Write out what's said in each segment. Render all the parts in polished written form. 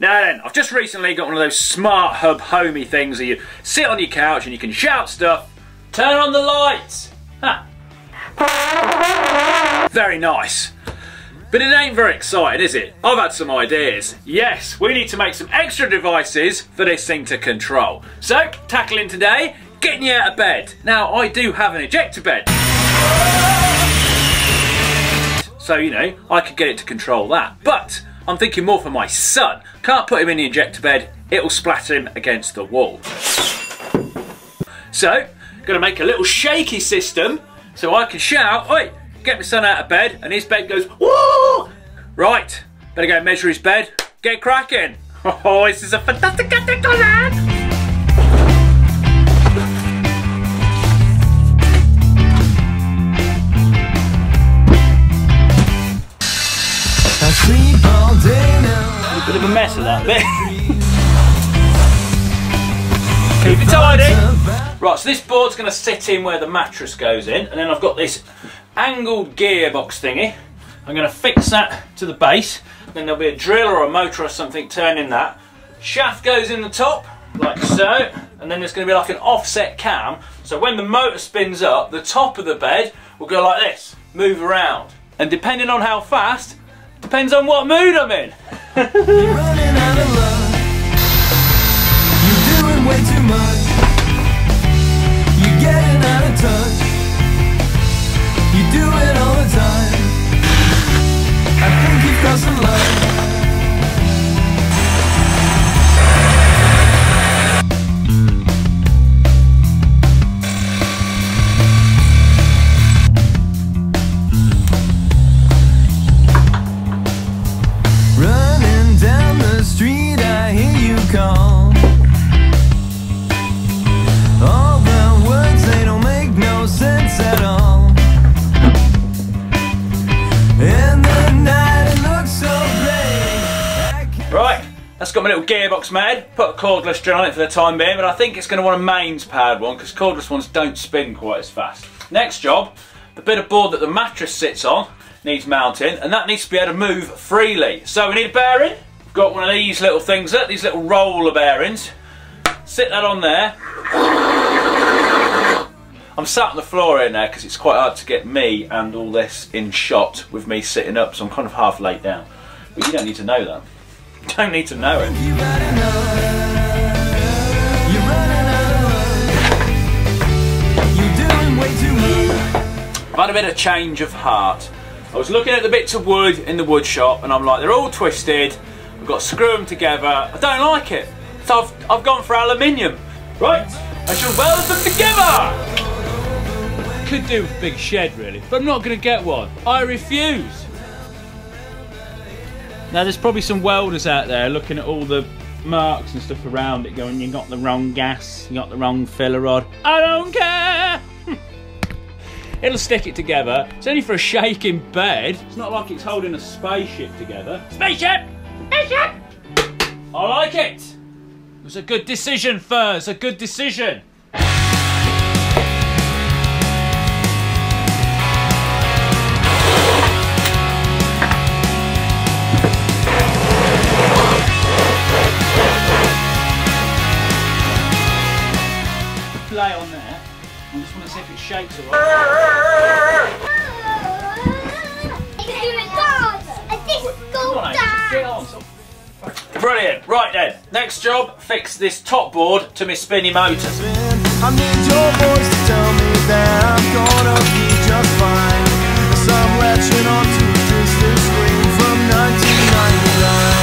Now then, I've just recently got one of those smart hub homey things that you sit on your couch and you can shout stuff. Turn on the lights! Huh. Very nice. But it ain't very exciting, is it? I've had some ideas. Yes, we need to make some extra devices for this thing to control. So, tackling today, getting you out of bed. Now, I do have an ejector bed. So, you know, I could get it to control that. But I'm thinking more for my son. Can't put him in the ejector bed, it'll splatter him against the wall. So, gonna make a little shaky system so I can shout, oi, get my son out of bed, and his bed goes, woo! Right, better go measure his bed, get cracking. Oh, this is a fantastic land! I sleep all day now. A bit of a mess of that bit. Keep it tidy. Right, so this board's going to sit in where the mattress goes in, and then I've got this angled gearbox thingy. I'm going to fix that to the base, then there'll be a drill or a motor or something turning that. Shaft goes in the top, like so, and then there's going to be like an offset cam, so when the motor spins up, the top of the bed will go like this, move around. And depending on how fast, depends on what mood I'm in. You're running out of love. Way too much. You're getting out of touch. You do it all the time. I think you've got some love. Running down the street, I hear you call. That's got my little gearbox made, put a cordless drill on it for the time being, but I think it's going to want a mains powered one because cordless ones don't spin quite as fast. Next job, the bit of board that the mattress sits on needs mounting, and that needs to be able to move freely. So we need a bearing. We've got one of these little things, these little roller bearings. Sit that on there. I'm sat on the floor in there because it's quite hard to get me and all this in shot with me sitting up, so I'm kind of half laid down. But you don't need to know that. Don't need to know it. I've had a bit of change of heart. I was looking at the bits of wood in the wood shop and I'm like, they're all twisted, I've got to screw them together, I don't like it. So I've gone for aluminium. Right, I shall weld them together. Could do with a big shed really, but I'm not going to get one. I refuse. Now there's probably some welders out there looking at all the marks and stuff around it going, you got the wrong gas, you got the wrong filler rod. I don't care! It'll stick it together. It's only for a shaking bed. It's not like it's holding a spaceship together. Spaceship! Spaceship! I like it! It was a good decision, Fur. It's a good decision. On there, I just want to see if it shakes or not. Brilliant, right then, next job, fix this top board to my spinny motor. I need your voice to tell me that I'm gonna be just fine. Some latching on to this screen from 1999.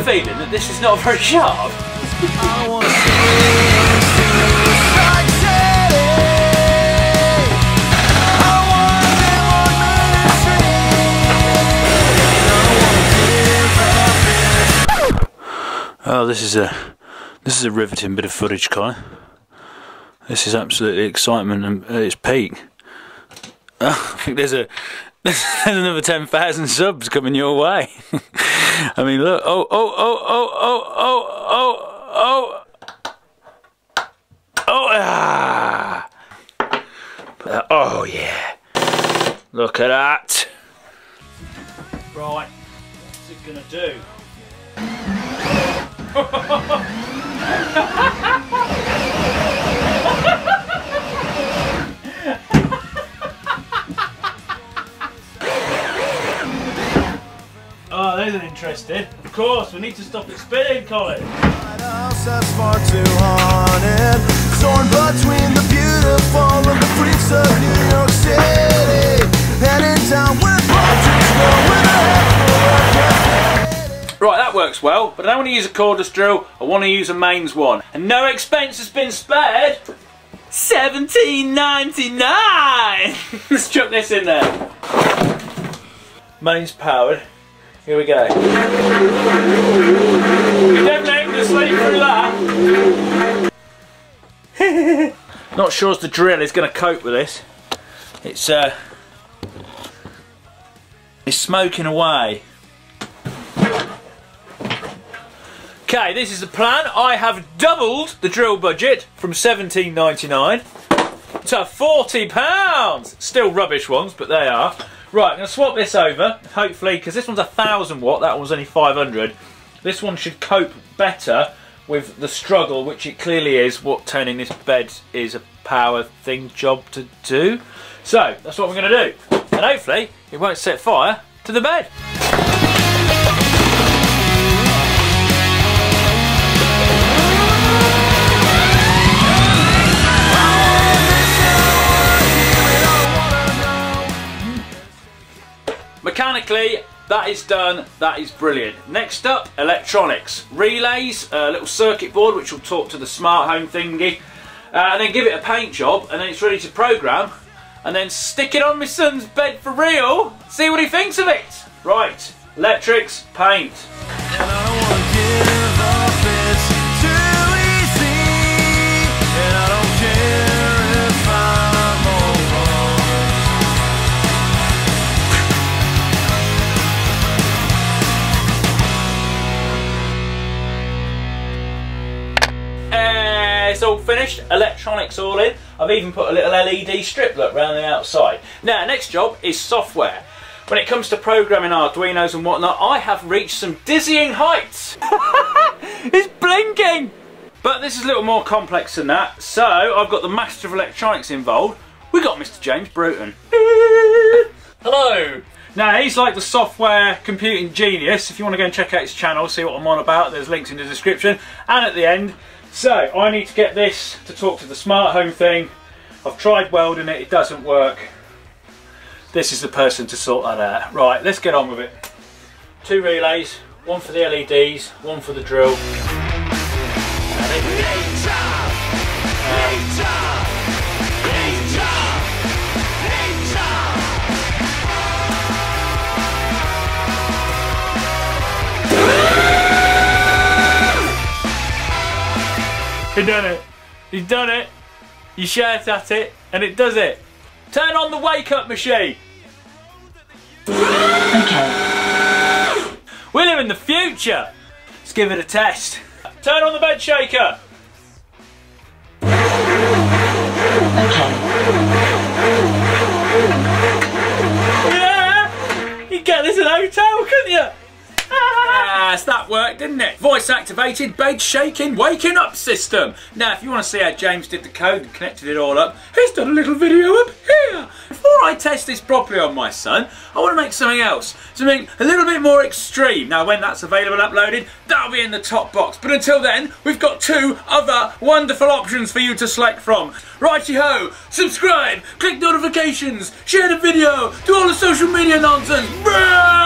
Feeling that this is not very sharp. Oh, this is a riveting bit of footage, Kai. This is absolutely excitement at its peak. Oh, I think there's another 10,000 subs coming your way. I mean, look. Oh, oh, oh, oh, oh, oh, oh, oh. Look at that. Right, what's it gonna do? Oh, those are interesting. Of course, we need to stop it spinning, Colin. That's far too haunted. Torn between the beautiful and the freaks of New York City. Heading down with politics, going ahead. Right, that works well, but I don't want to use a cordless drill, I want to use a mains one. And no expense has been spared. $17.99! Let's chuck this in there. Mains powered. Here we go. You don't make the sleep through that. Not sure if the drill is going to cope with this. It's smoking away. Okay, this is the plan. I have doubled the drill budget from £17.99 to £40. Still rubbish ones, but they are. Right, I'm going to swap this over, hopefully, because this one's 1,000 watt, that one's only 500. This one should cope better with the struggle, which it clearly is. What turning this bed is a power thing job to do. So, that's what we're going to do. And hopefully, it won't set fire to the bed. Mechanically, that is done, that is brilliant. Next up, electronics. Relays, a little circuit board which will talk to the smart home thingy, and then give it a paint job, and then it's ready to program, and then stick it on my son's bed for real, see what he thinks of it. Right, electrics, paint. And I don't wanna give up, it's too easy, and I don't care if it's all finished, electronics all in. I've even put a little LED strip look round the outside. Now, next job is software. When it comes to programming Arduinos and whatnot, I have reached some dizzying heights. It's blinking! But this is a little more complex than that, so I've got the master of electronics involved. We've got Mr. James Bruton. Hello! Now, he's like the software computing genius. If you want to go and check out his channel, see what I'm on about, there's links in the description and at the end. So, I need to get this to talk to the smart home thing. I've tried welding it, it doesn't work. This is the person to sort that out. Right, let's get on with it. Two relays, one for the LEDs, one for the drill. He's done it. He's done it. You shout at it and it does it. Turn on the wake up machine. Okay. We live in the future. Let's give it a test. Turn on the bed shaker. Okay. Yeah. You'd get this in a hotel, couldn't you? Yes, that worked, didn't it? Voice activated bed shaking waking up system. Now, if you want to see how James did the code and connected it all up, he's done a little video up here. Before I test this properly on my son, I want to make something else, something a little bit more extreme. Now, when that's available and uploaded, that'll be in the top box. But until then, we've got two other wonderful options for you to select from. Righty-ho, subscribe, click notifications, share the video, do all the social media nonsense.